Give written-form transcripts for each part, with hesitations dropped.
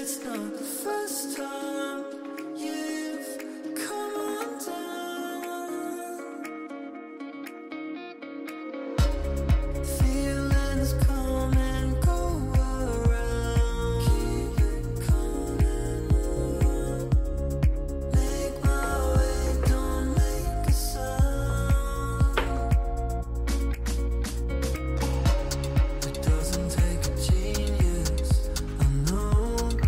It's not the first time you've come undone. Feelings come and go around. Keep it coming around. Make my way, don't make a sound. It doesn't take a genius. Lately,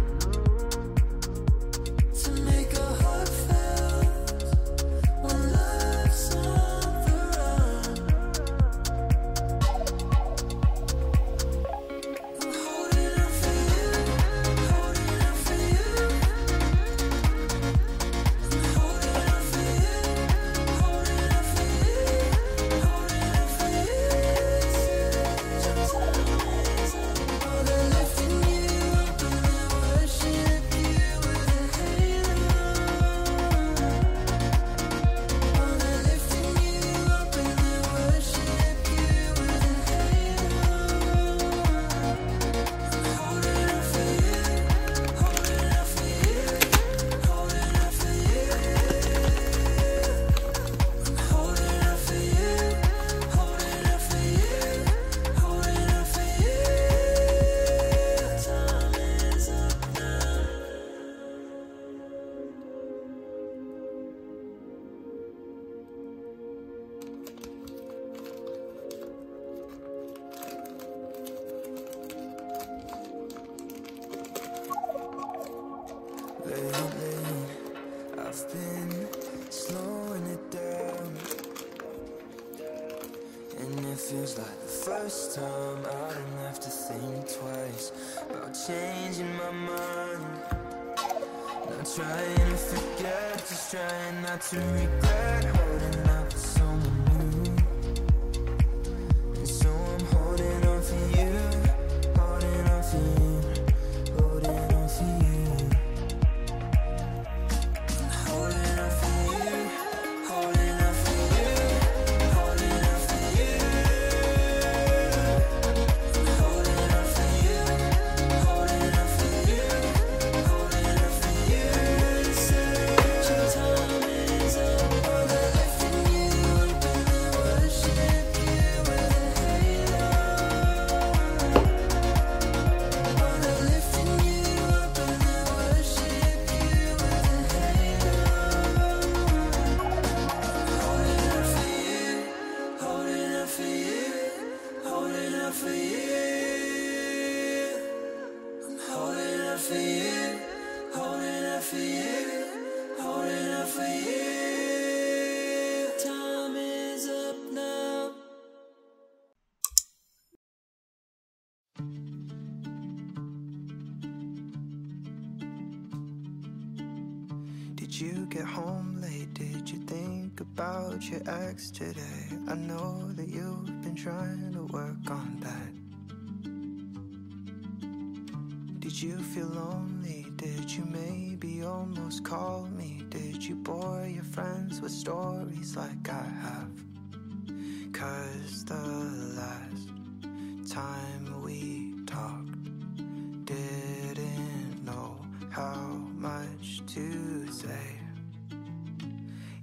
I've been slowing it down, and it feels like the first time I don't have to think twice about changing my mind. Not trying to forget, just trying not to regret holding out for someone new. And so I'm holding on for you, holding on for you. Did you get home late? Did you think about your ex today? I know that you've been trying to work on that. Did you feel lonely? Did you maybe almost call me? Did you bore your friends with stories like I have? 'Cause the last time we talked, didn't know how much to say.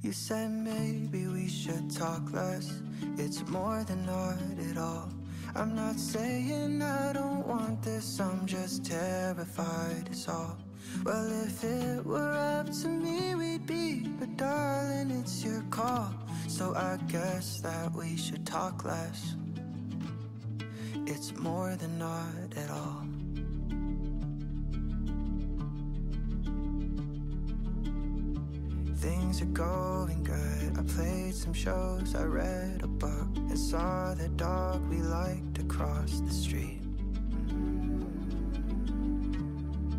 You said maybe we should talk less. It's more than not at all. I'm not saying I don't want this, I'm just terrified, it's all. Well, if it were up to me, we'd be, but darling, it's your call. So I guess that we should talk less. It's more than not at all. Things are going good. I played some shows, I read a book, and saw the dog we liked across the street.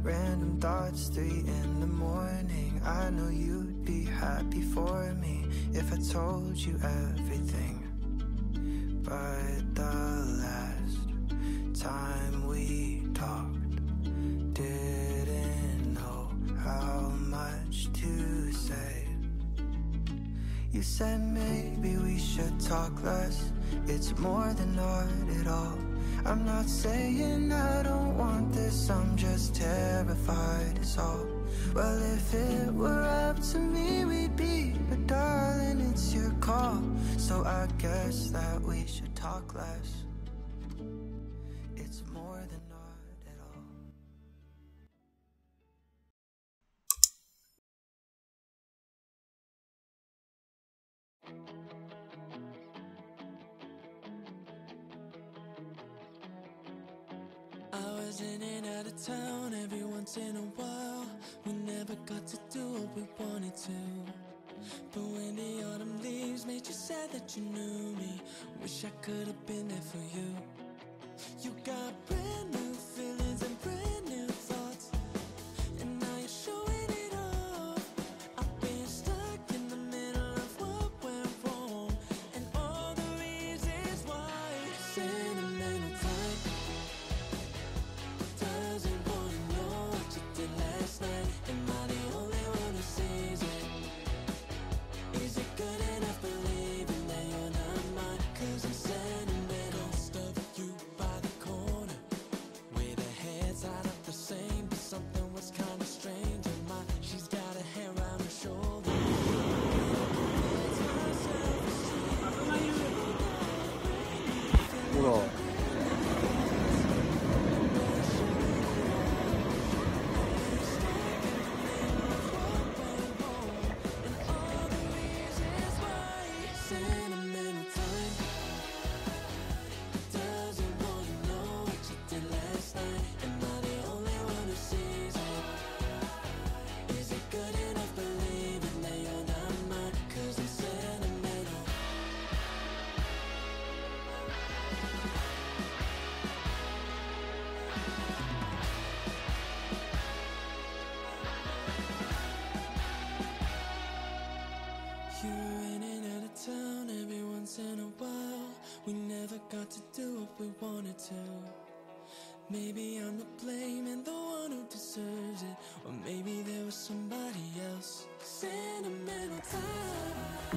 Random thoughts, 3 in the morning. I know you'd be happy for me if I told you everything. But the last time we talked, didn't know how much to say. You said maybe we should talk less. It's more than odd at all. I'm not saying I don't want this, I'm just terrified is all. Well, if it were up to me, we'd be, but darling, it's your call. So I guess that we should talk less. It's more than odd at all. I was in and out of town every once in a while. We never got to do what we wanted to. But when the autumn leaves made you sad that you knew me, wish I could have been there for you. You got brand new feelings and brand new thoughts, and now you're showing it off. I've been stuck in the middle of what went wrong and all the reasons why. Sentimental type doesn't want to know what you did last night. Am I the only one who sees it? Is it good enough believing that you're not mine? 'Cause I'm sentimental. Stuff you by the corner with her head's out of the same, but something was kind of strange. And she's got a hair around her shoulder.ほら。You were in and out of town every once in a while. We never got to do what we wanted to. Maybe I'm to blame and the one who deserves it, or maybe there was somebody else. Sentimental time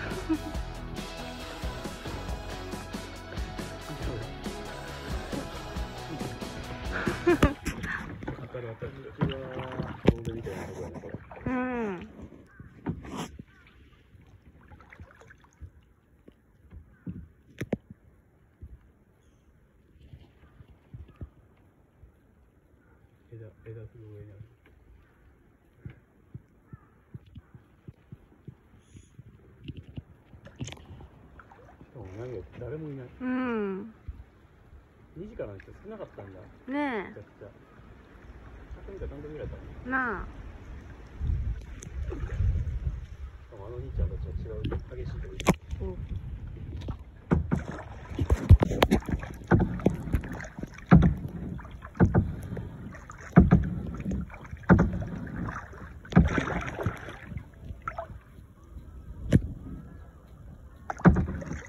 うん。枝の上にある。誰もいない。うん。2時からの人少なかったんだ。ねえ。なあ。あの兄ちゃんたちは違う激しいとこ行く。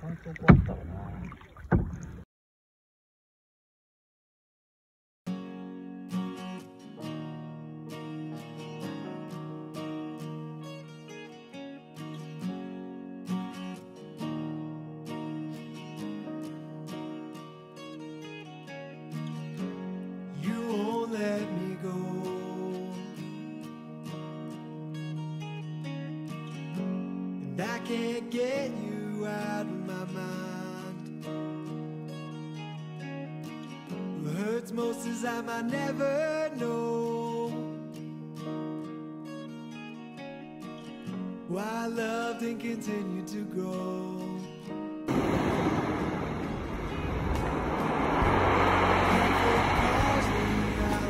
感想変わったらな。I can't get you out of my mind. What hurts most is I might never know why I loved and continue to grow.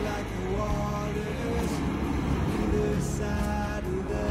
Like the waters, either side of the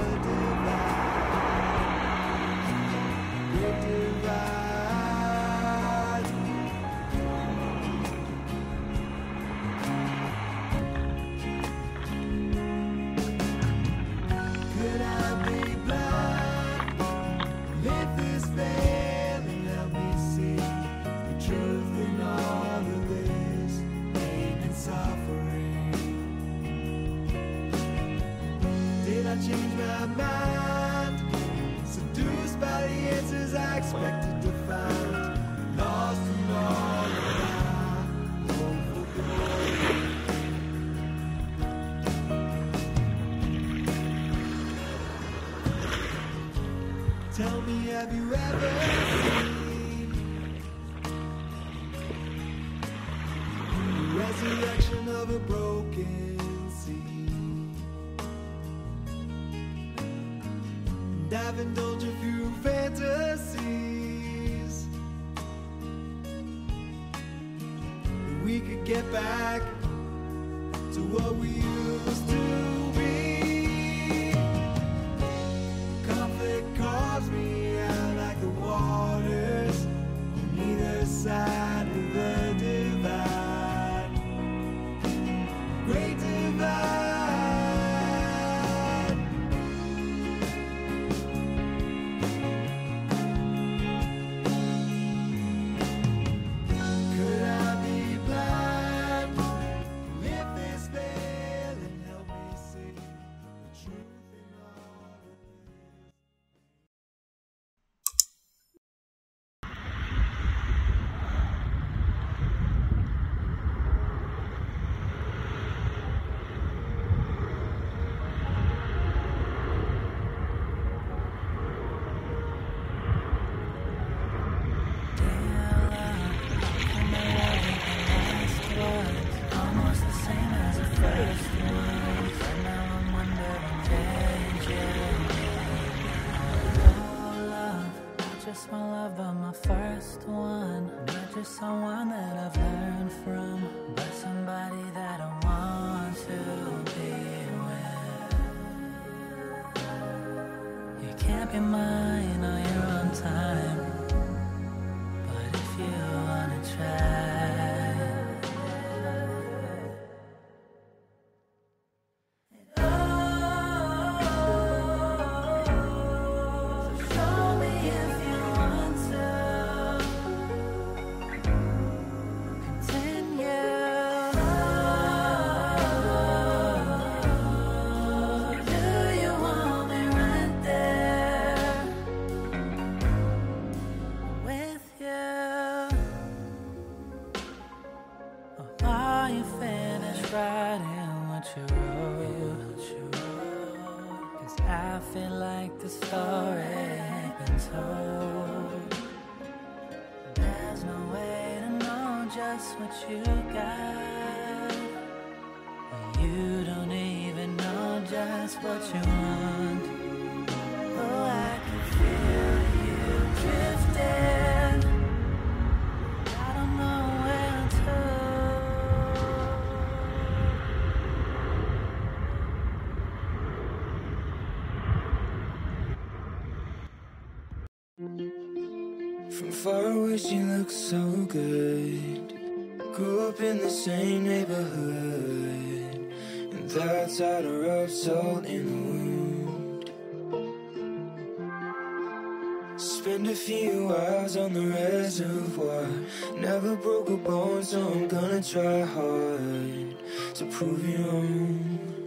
Tell me, have you ever seen the resurrection of a broken sea? And I've indulged a few fantasies that we could get back to what we used to. Me out like the waters on either side of the divide, great divide. Could I be blind? Lift this veil and help me see the truth. My love, but my first one, not just someone that I've learned from, but somebody that I want to be with. You can't be mine or you're on time, but if you wanna try, so show me if you. From far away she looks so good. Grew up in the same neighborhood, and that's how to rub salt in the wound. Spend a few hours on the reservoir. Never broke a bone, so I'm gonna try hard to prove you wrong.